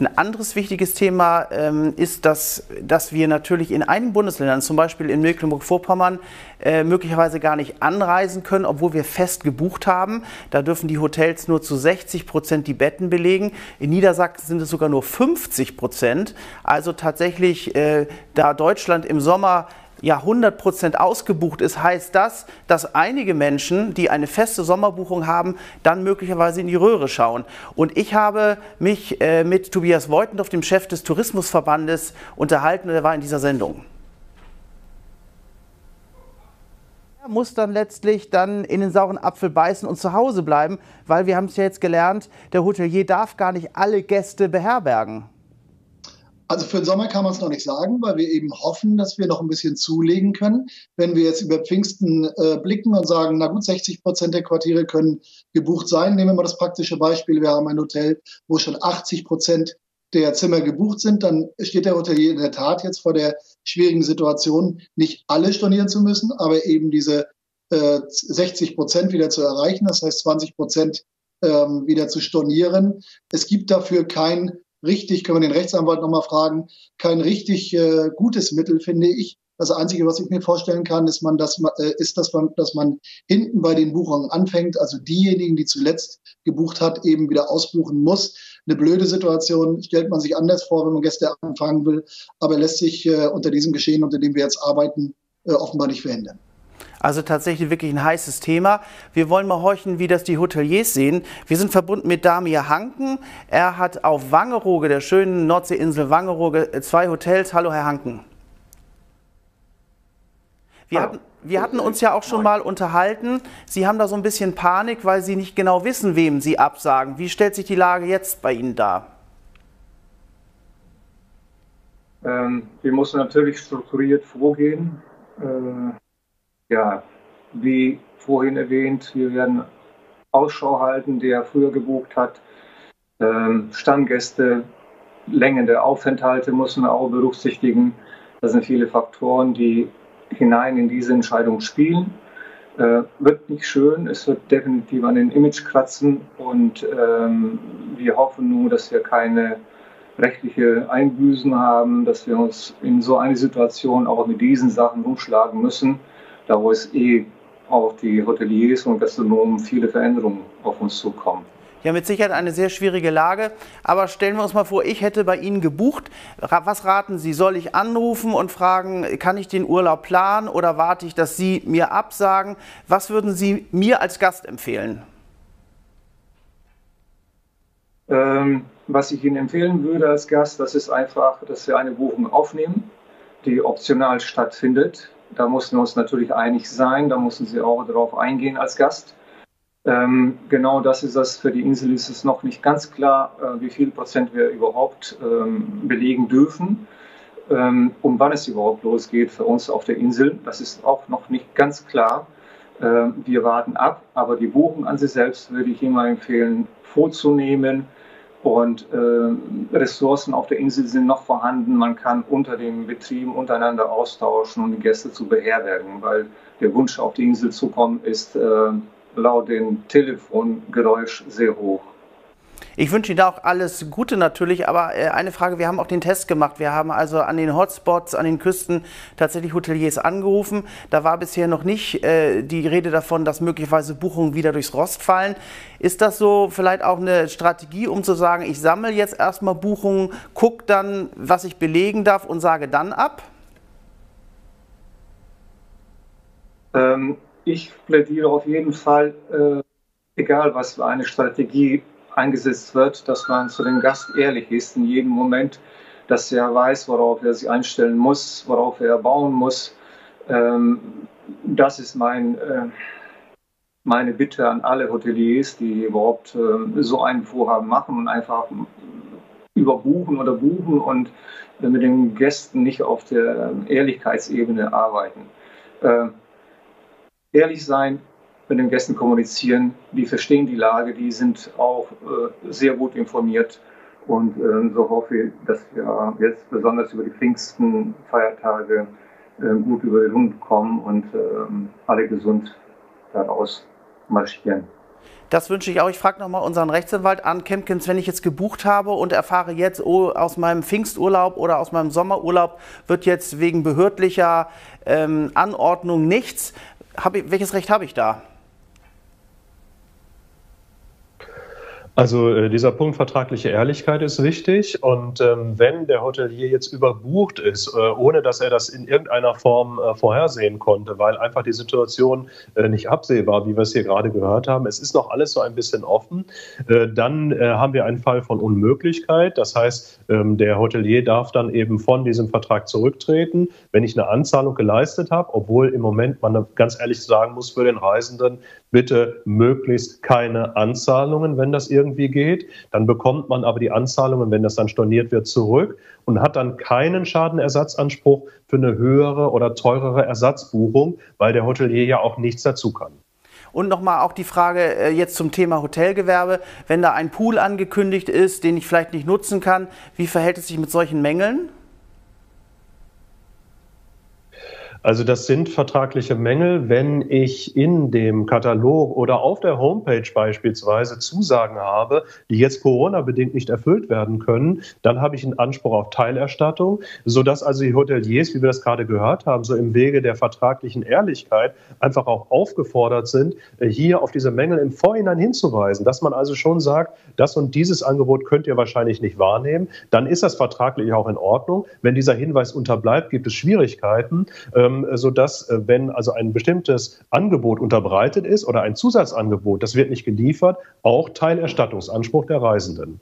Ein anderes wichtiges Thema ist, dass wir natürlich in einigen Bundesländern, zum Beispiel in Mecklenburg-Vorpommern, möglicherweise gar nicht anreisen können, obwohl wir fest gebucht haben. Da dürfen die Hotels nur zu 60% die Betten belegen. In Niedersachsen sind es sogar nur 50%. Also tatsächlich, da Deutschland im Sommer ja 100% ausgebucht ist, heißt das, dass einige Menschen, die eine feste Sommerbuchung haben, dann möglicherweise in die Röhre schauen. Und ich habe mich mit Tobias Woitendorf, dem Chef des Tourismusverbandes, unterhalten und er war in dieser Sendung. Er muss dann letztlich in den sauren Apfel beißen und zu Hause bleiben, weil wir haben es ja jetzt gelernt, der Hotelier darf gar nicht alle Gäste beherbergen. Also für den Sommer kann man es noch nicht sagen, weil wir eben hoffen, dass wir noch ein bisschen zulegen können. Wenn wir jetzt über Pfingsten blicken und sagen, na gut, 60% der Quartiere können gebucht sein. Nehmen wir mal das praktische Beispiel, wir haben ein Hotel, wo schon 80% der Zimmer gebucht sind. Dann steht der Hotelier in der Tat jetzt vor der schwierigen Situation, nicht alle stornieren zu müssen, aber eben diese 60% wieder zu erreichen. Das heißt 20% wieder zu stornieren. Es gibt dafür kein richtig, können wir den Rechtsanwalt nochmal fragen, kein richtig gutes Mittel, finde ich. Das Einzige, was ich mir vorstellen kann, ist, dass man hinten bei den Buchungen anfängt, also diejenigen, die zuletzt gebucht hat, eben wieder ausbuchen muss. Eine blöde Situation stellt man sich anders vor, wenn man Gäste anfangen will, aber lässt sich unter diesem Geschehen, unter dem wir jetzt arbeiten, offenbar nicht verhindern. Also tatsächlich wirklich ein heißes Thema. Wir wollen mal horchen, wie das die Hoteliers sehen. Wir sind verbunden mit Damir Hanken. Er hat auf Wangerooge, der schönen Nordseeinsel Wangerooge, 2 Hotels. Hallo, Herr Hanken. Wir hatten uns ja auch schon mal unterhalten. Sie haben da so ein bisschen Panik, weil Sie nicht genau wissen, wem Sie absagen. Wie stellt sich die Lage jetzt bei Ihnen dar? Wir müssen natürlich strukturiert vorgehen. Ja, wie vorhin erwähnt, wir werden Ausschau halten, der früher gebucht hat. Stammgäste, Längen der Aufenthalte müssen auch berücksichtigen. Das sind viele Faktoren, die hinein in diese Entscheidung spielen. Wird nicht schön, es wird definitiv an den Image kratzen und wir hoffen nur, dass wir keine rechtliche Einbüßen haben, dass wir uns in so eine Situation auch mit diesen Sachen umschlagen müssen. Da wo es auch die Hoteliers und Gastronomen viele Veränderungen auf uns zukommen. Ja, mit Sicherheit eine sehr schwierige Lage. Aber stellen wir uns mal vor, ich hätte bei Ihnen gebucht. Was raten Sie? Soll ich anrufen und fragen, kann ich den Urlaub planen oder warte ich, dass Sie mir absagen? Was würden Sie mir als Gast empfehlen? Was ich Ihnen empfehlen würde als Gast, das ist einfach, dass wir eine Buchung aufnehmen, die optional stattfindet. Da mussten wir uns natürlich einig sein, da mussten Sie auch darauf eingehen als Gast. Genau das ist das, für die Insel ist es noch nicht ganz klar, wie viel Prozent wir überhaupt belegen dürfen, um wann es überhaupt losgeht für uns auf der Insel. Das ist auch noch nicht ganz klar. Wir warten ab, aber die Buchung an sich selbst würde ich immer empfehlen, vorzunehmen. Und Ressourcen auf der Insel sind noch vorhanden. Man kann unter den Betrieben untereinander austauschen und die Gäste zu beherbergen, weil der Wunsch, auf die Insel zu kommen, ist laut dem Telefongeräusch sehr hoch. Ich wünsche Ihnen da auch alles Gute natürlich, aber eine Frage, wir haben auch den Test gemacht. Wir haben also an den Hotspots, an den Küsten tatsächlich Hoteliers angerufen. Da war bisher noch nicht die Rede davon, dass möglicherweise Buchungen wieder durchs Rost fallen. Ist das so vielleicht auch eine Strategie, um zu sagen, ich sammle jetzt erstmal Buchungen, gucke dann, was ich belegen darf und sage dann ab? Ich plädiere auf jeden Fall, egal was für eine Strategie eingesetzt wird, dass man zu dem Gast ehrlich ist in jedem Moment, dass er weiß, worauf er sich einstellen muss, worauf er bauen muss. Das ist meine Bitte an alle Hoteliers, die überhaupt so ein Vorhaben machen und einfach überbuchen oder buchen und mit den Gästen nicht auf der Ehrlichkeitsebene arbeiten. Ehrlich sein, mit den Gästen kommunizieren, die verstehen die Lage, die sind auch sehr gut informiert und so hoffe ich, dass wir jetzt besonders über die Pfingstenfeiertage gut über den Hund kommen und alle gesund daraus marschieren. Das wünsche ich auch. Ich frage nochmal unseren Rechtsanwalt an Kempkins, wenn ich jetzt gebucht habe und erfahre jetzt, oh, aus meinem Pfingsturlaub oder aus meinem Sommerurlaub wird jetzt wegen behördlicher Anordnung nichts. Welches Recht habe ich da? Also dieser Punkt vertragliche Ehrlichkeit ist wichtig und wenn der Hotelier jetzt überbucht ist, ohne dass er das in irgendeiner Form vorhersehen konnte, weil einfach die Situation nicht absehbar, wie wir es hier gerade gehört haben, es ist noch alles so ein bisschen offen, dann haben wir einen Fall von Unmöglichkeit. Das heißt, der Hotelier darf dann eben von diesem Vertrag zurücktreten, wenn ich eine Anzahlung geleistet habe, obwohl im Moment man ganz ehrlich sagen muss für den Reisenden, bitte möglichst keine Anzahlungen, wenn das irgendwie geht. Dann bekommt man aber die Anzahlungen, wenn das dann storniert wird, zurück und hat dann keinen Schadenersatzanspruch für eine höhere oder teurere Ersatzbuchung, weil der Hotelier ja auch nichts dazu kann. Und nochmal auch die Frage jetzt zum Thema Hotelgewerbe. Wenn da ein Pool angekündigt ist, den ich vielleicht nicht nutzen kann, wie verhält es sich mit solchen Mängeln? Also das sind vertragliche Mängel, wenn ich in dem Katalog oder auf der Homepage beispielsweise Zusagen habe, die jetzt Corona-bedingt nicht erfüllt werden können, dann habe ich einen Anspruch auf Teilerstattung, sodass also die Hoteliers, wie wir das gerade gehört haben, so im Wege der vertraglichen Ehrlichkeit einfach auch aufgefordert sind, hier auf diese Mängel im Vorhinein hinzuweisen, dass man also schon sagt, das und dieses Angebot könnt ihr wahrscheinlich nicht wahrnehmen, dann ist das vertraglich auch in Ordnung. Wenn dieser Hinweis unterbleibt, gibt es Schwierigkeiten, sodass, wenn also ein bestimmtes Angebot unterbreitet ist oder ein Zusatzangebot, das wird nicht geliefert, auch Teilerstattungsanspruch der Reisenden.